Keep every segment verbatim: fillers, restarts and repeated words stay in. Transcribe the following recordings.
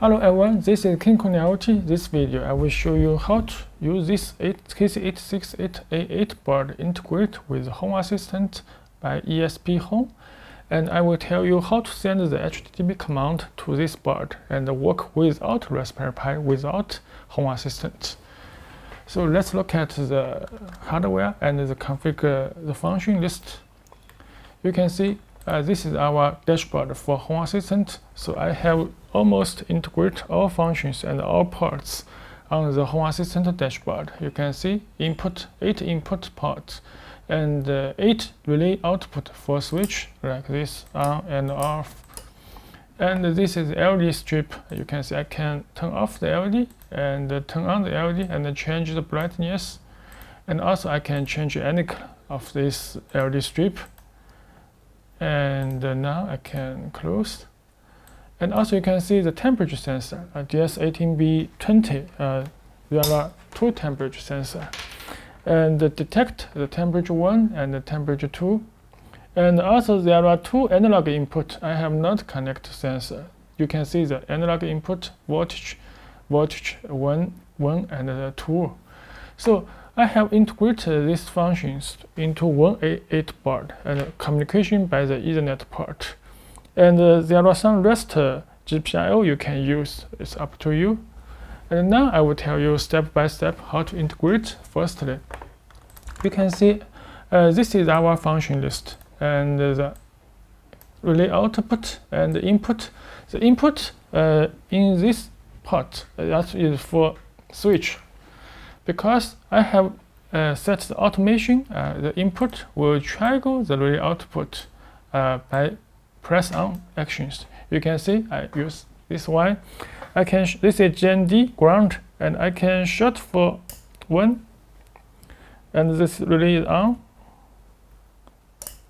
Hello everyone, this is KinCony IoT. This video I will show you how to use this K C eight six eight A eight board integrate with Home Assistant by ESPHome, and I will tell you how to send the H T T P command to this board and work without Raspberry Pi, without Home Assistant. So let's look at the hardware and the config, uh, the function list. You can see Uh, this is our dashboard for Home Assistant. So I have almost integrated all functions and all ports on the Home Assistant dashboard. You can see input eight input ports and uh, eight relay output for switch like this, on and off. And this is L E D strip. You can see I can turn off the L E D and uh, turn on the L E D and change the brightness. And also I can change any color of this L E D strip. And uh, now I can close. And also you can see the temperature sensor, uh, D S eighteen B twenty. Uh, there are two temperature sensors. And uh, detect the temperature one and the temperature two. And also there are two analog input. I have not connected sensor. You can see the analog input voltage, voltage one, one and uh, two. So I have integrated these functions into one A eight board and uh, communication by the Ethernet port. And uh, there are some REST uh, G P I O you can use. It's up to you. And now I will tell you step by step how to integrate. Firstly, you can see uh, this is our function list and uh, the relay output and the input. The input uh, in this part uh, that is for switch. Because I have uh, set the automation, uh, the input will trigger the relay output uh, by press on actions. You can see I use this one. I can sh this is G N D ground, and I can shut for one, and this relay is on,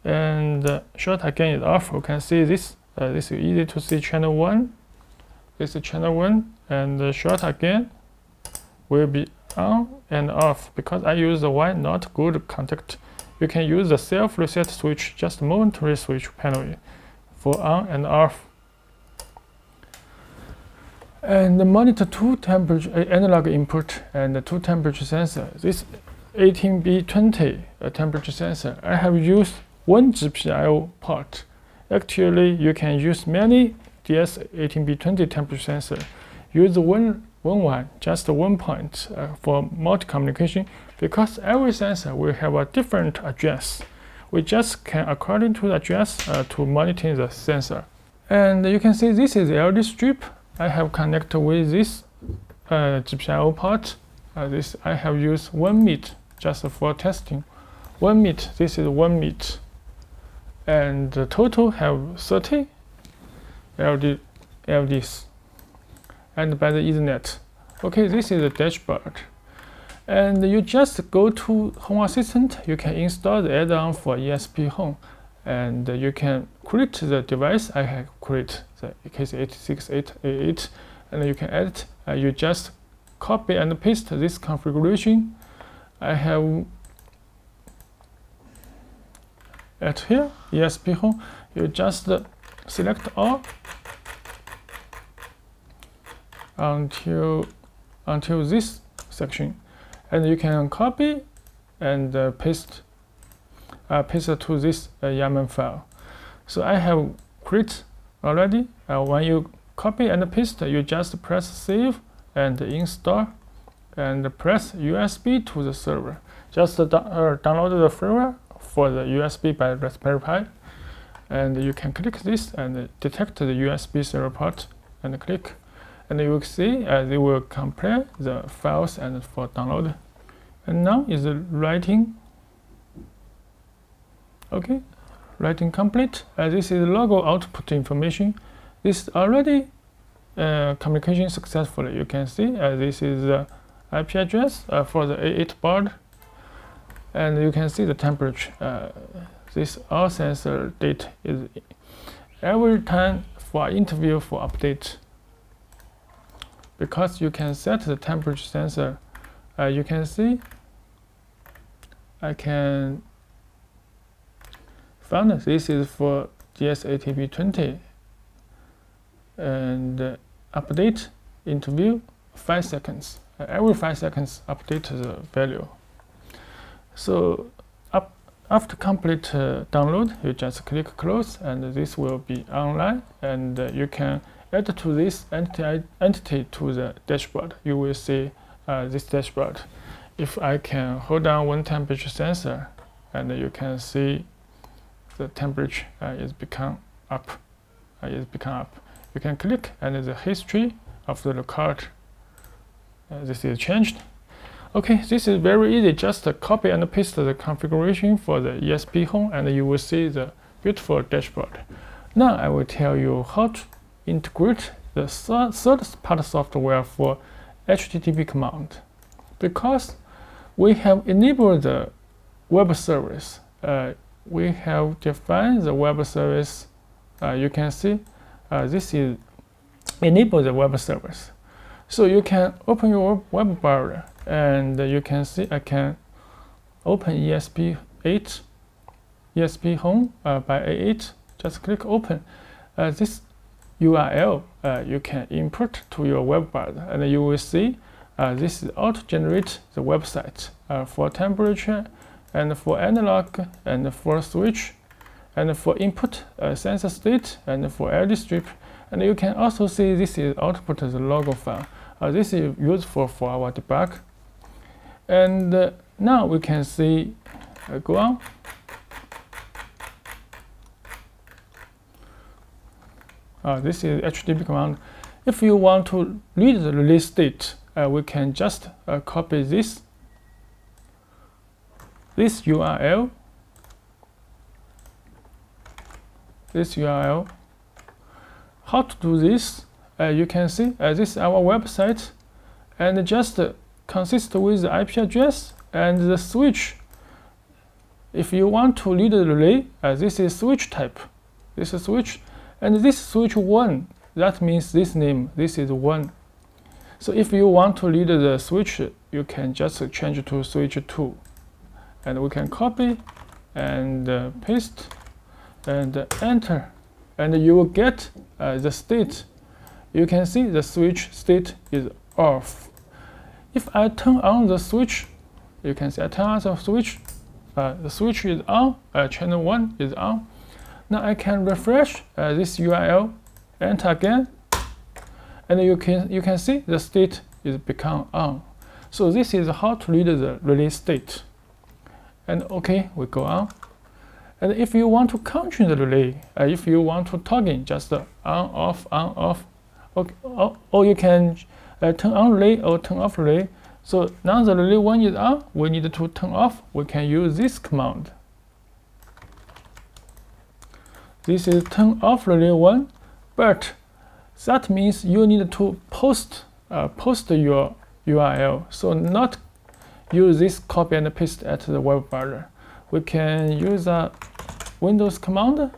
and uh, shut again is off. You can see this. Uh, this is easy to see. Channel one, this is channel one, and uh, shut again will be on and off because I use the Y not good contact. You can use the self reset switch, just momentary switch panel for on and off. And the monitor two temperature uh, analog input and the two temperature sensor. This eighteen B twenty uh, temperature sensor. I have used one G P I O port. Actually, you can use many D S eighteen B twenty temperature sensor. Use one. One one, just one point uh, for multi communication, because every sensor will have a different address. We just can according to the address uh, to monitor the sensor. And you can see this is the L E D strip. I have connected with this uh, G P I O port. Uh, this I have used one meet just for testing. One meet. This is one meet, and the total have thirty L E Ds. And by the Ethernet. Okay, this is the dashboard. And you just go to Home Assistant, you can install the add-on for ESPHome. And you can create the device. I have created the K C eight six eight A eight. And you can edit. Uh, you just copy and paste this configuration. I have at here, ESPHome. You just uh, select all. Until until this section, and you can copy and uh, paste uh, paste to this uh, YAML file. So I have created already. Uh, when you copy and paste, you just press save and install, and press U S B to the server. Just uh, download the firmware for the U S B by Raspberry Pi, and you can click this and detect the U S B server port and click. And you will see uh, they will compare the files and for download. And now is the writing. Okay, writing complete. Uh, this is logo output information. This already uh, communication successfully. You can see uh, this is the I P address uh, for the A eight board, and you can see the temperature. Uh, this all sensor date is every time for interview for update. Because you can set the temperature sensor, uh, you can see I can find this is for D S eighteen B twenty, and uh, update into view five seconds. Every five seconds, update the value. So up, after complete uh, download, you just click close, and this will be online, and uh, you can add to this entity, entity to the dashboard. You will see uh, this dashboard. If I can hold down one temperature sensor, and you can see the temperature uh, is become up. Uh, is become up. You can click, and the history of the record. Uh, this is changed. Okay, this is very easy. Just uh, copy and paste the configuration for the ESPHome, and you will see the beautiful dashboard. Now I will tell you how to integrate the third-party software for H T T P command, because we have enabled the web service. Uh, we have defined the web service. Uh, you can see uh, this is enable the web service. So you can open your web browser, and you can see I can open E S P eight, ESPHome uh, by A eight. Just click open. Uh, this U R L uh, you can input to your web browser, and you will see uh, this is auto-generate the website uh, for temperature, and for analog, and for switch, and for input uh, sensor state, and for L E D strip. And you can also see this is output the logo file. Uh, this is useful for our debug. And uh, now we can see uh, go on. Uh, this is H T T P command. If you want to read the release date, uh, we can just uh, copy this this U R L, this U R L. How to do this? Uh, you can see uh, this is our website, and just uh, consist with the I P address and the switch. If you want to read the relay, uh, this is switch type. This is switch. And this switch one, that means this name, this is one. So if you want to read the switch, you can just change to switch two. And we can copy and uh, paste and uh, enter. And you will get uh, the state. You can see the switch state is off. If I turn on the switch, you can see I turn on the switch. Uh, the switch is on, uh, channel one is on. Now I can refresh uh, this U R L, enter again, and you can you can see the state is become on. So this is how to read the release state. And okay, we go on. And if you want to control the relay, uh, if you want to toggle, just uh, on off on off. Okay, or, or you can uh, turn on relay or turn off relay. So now the relay one is on. We need to turn off. We can use this command. This is turn off relay one, but that means you need to post uh, post your U R L. So not use this copy and paste at the web browser. We can use a Windows command,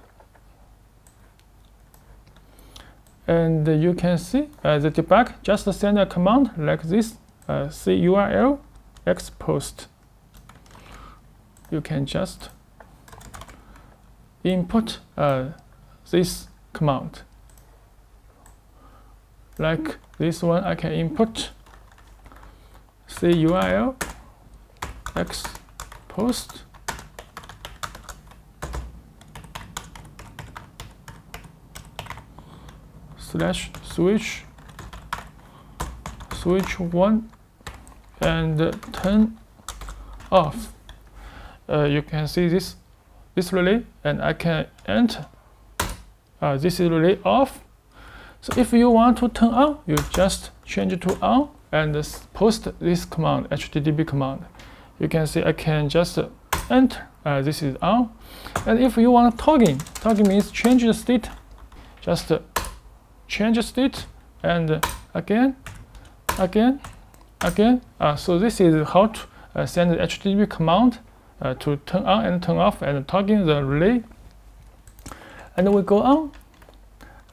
and you can see uh, the debug just send a command like this: uh, curl expost. You can just input uh, this command. Like this one, I can input curl expost. Slash switch switch one and uh, turn off. Uh, you can see this this relay, and I can enter. Uh, this is relay off. So if you want to turn on, you just change to on and post this command H T T P command. You can see I can just uh, enter. Uh, this is on. And if you want to toggle, toggle means change the state. Just uh, change state and uh, again, again, again. Uh, so this is how to uh, send the H T T P command uh, to turn on and turn off and toggle the relay. And we go on.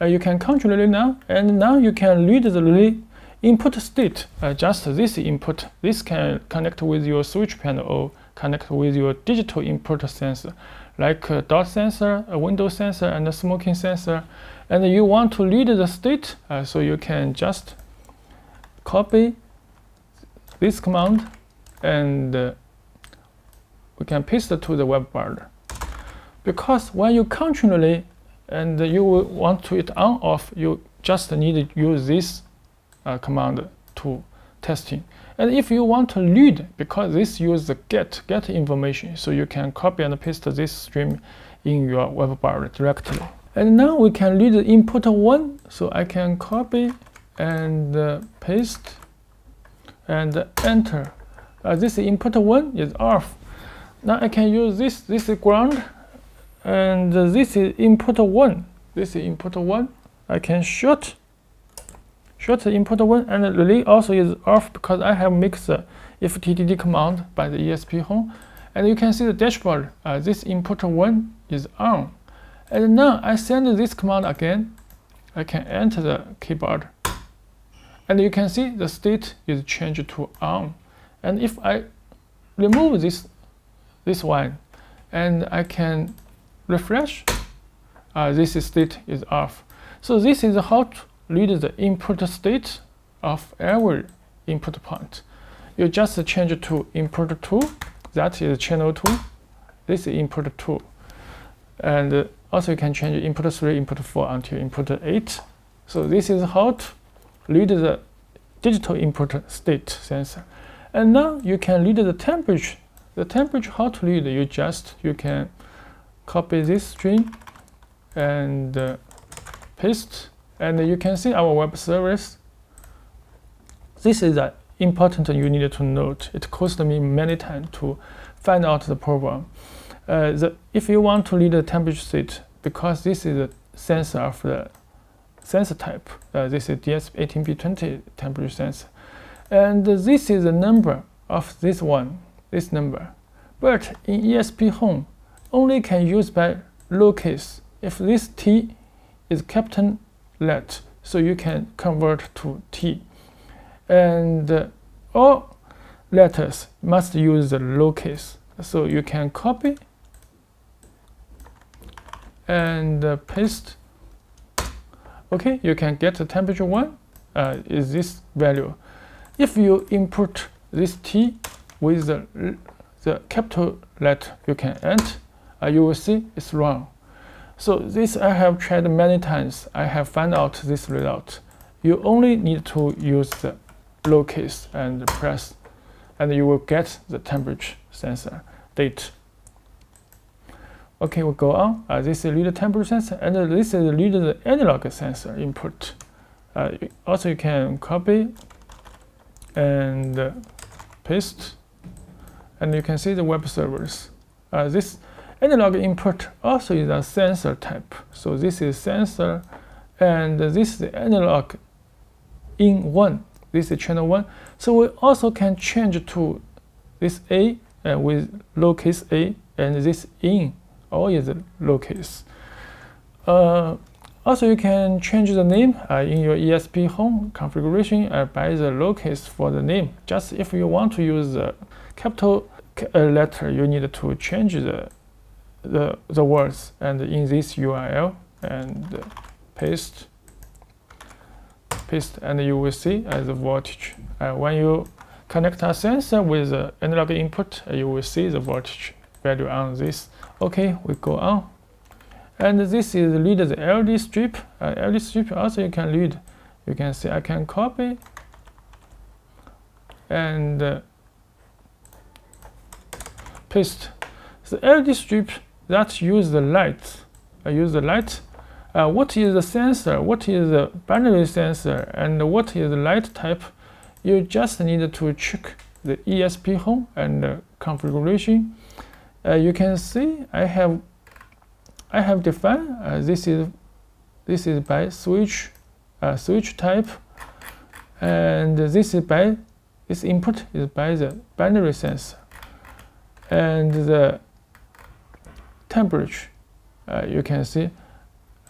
Uh, you can control relay now, and now you can read the relay input state. Uh, just this input. This can connect with your switch panel or connect with your digital input sensor, like uh, dot sensor, a window sensor, and a smoking sensor. and you want to read the state, uh, so you can just copy this command, and uh, we can paste it to the web browser. Because when you continually and you will want to it on off, you just need to use this uh, command to testing. And if you want to read, because this uses the get get information, so you can copy and paste this stream in your web browser directly. And now we can read the input one, so I can copy and uh, paste and enter. Uh, this input one is off. Now I can use this. This is ground, and uh, this is input one. This is input one. I can short, short the input one, and relay also is off because I have mixed the F T T T command by the ESPHome. And you can see the dashboard. Uh, this input one is on. And now I send this command again. I can enter the keyboard, and you can see the state is changed to on. And if I remove this this one, and I can refresh, uh, this state is off. So this is how to read the input state of every input point. You just change to input two, that is channel two, this is input two. And also you can change input three, input four until input eight. So this is how to read the digital input state sensor. And now you can read the temperature. The temperature, how to read, you just you can copy this string and uh, paste, and you can see our web service. This is uh, important, you need to note. It cost me many times to find out the program. Uh, the, if you want to read the temperature state, because this is a sensor of the sensor type, uh, this is D S eighteen B twenty temperature sensor, and uh, this is the number of this one, this number. But in ESPHome, only can use by lowercase. If this T is capital let, so you can convert to T. And uh, all letters must use the lowercase. So you can copy and uh, paste. Okay, you can get the temperature one uh, is this value. If you input this T with the, the capital letter, you can enter. Uh, you will see it's wrong. So this I have tried many times. I have found out this result. You only need to use the lowercase and press, and you will get the temperature sensor date. Okay, we'll go on. Uh, this is read the temperature sensor, and this is read the analog sensor input. Uh, also, you can copy and uh, paste, and you can see the web servers. Uh, this analog input also is a sensor type. So this is sensor, and this is analog in one. This is channel one. So we also can change to this A uh, with lowercase a, and this in all is lowercase. Uh, also, you can change the name uh, in your ESPHome configuration uh, by the lowercase for the name. Just if you want to use the capital letter, you need to change the The, the words and in this U R L and paste, paste, and you will see as the voltage. Uh, when you connect a sensor with the analog input, you will see the voltage value on this. Okay, we go on, and this is read the L D strip. Uh, L D strip also you can read. You can see I can copy and uh, paste. The L E D strip that use the light, I use the light. Uh, what is the sensor? What is the binary sensor? And what is the light type? You just need to check the ESPHome and uh, configuration. Uh, you can see I have, I have defined uh, this is, this is by switch, uh, switch type, and this is by this input is by the binary sensor, and the temperature, uh, you can see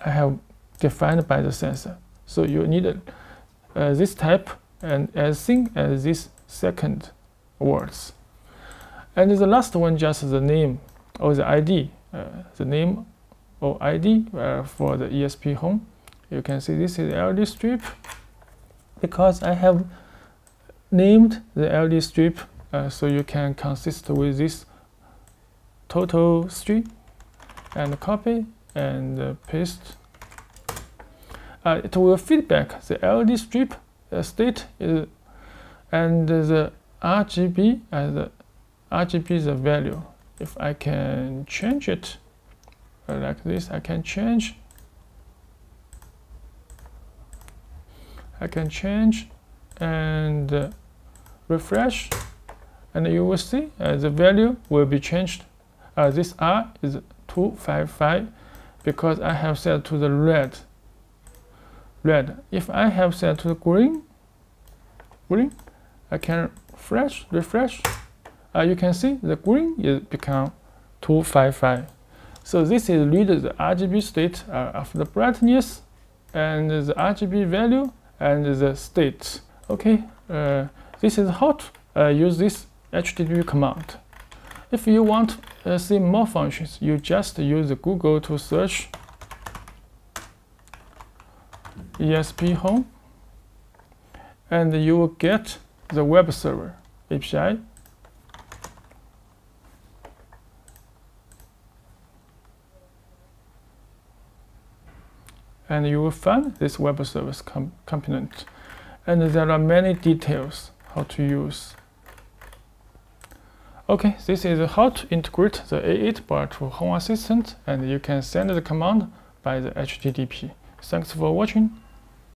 I have defined by the sensor. So you need uh, this type and as thing as this second words. And the last one, just the name or the I D, uh, the name or I D uh, for the ESPHome. You can see this is L D strip, because I have named the L D strip, uh, so you can consist with this total strip and copy and uh, paste. Uh, it will feedback the L D strip uh, state is, and the R G B as uh, R G B the value. If I can change it uh, like this, I can change. I can change and uh, refresh, and you will see uh, the value will be changed. Uh, this R is two five five because I have set to the red. Red. If I have set to the green, green, I can refresh. Refresh. Uh, you can see the green is become two five five. So this is read the R G B state uh, of the brightness and the R G B value and the state. Okay, uh, this is how to uh, use this H T T P command. If you want to uh, see more functions, you just use Google to search ESPHome, and you will get the web server A P I. And you will find this web service com component. And there are many details how to use. Okay, this is how to integrate the A eight bar to Home Assistant, and you can send the command by the H T T P. Thanks for watching.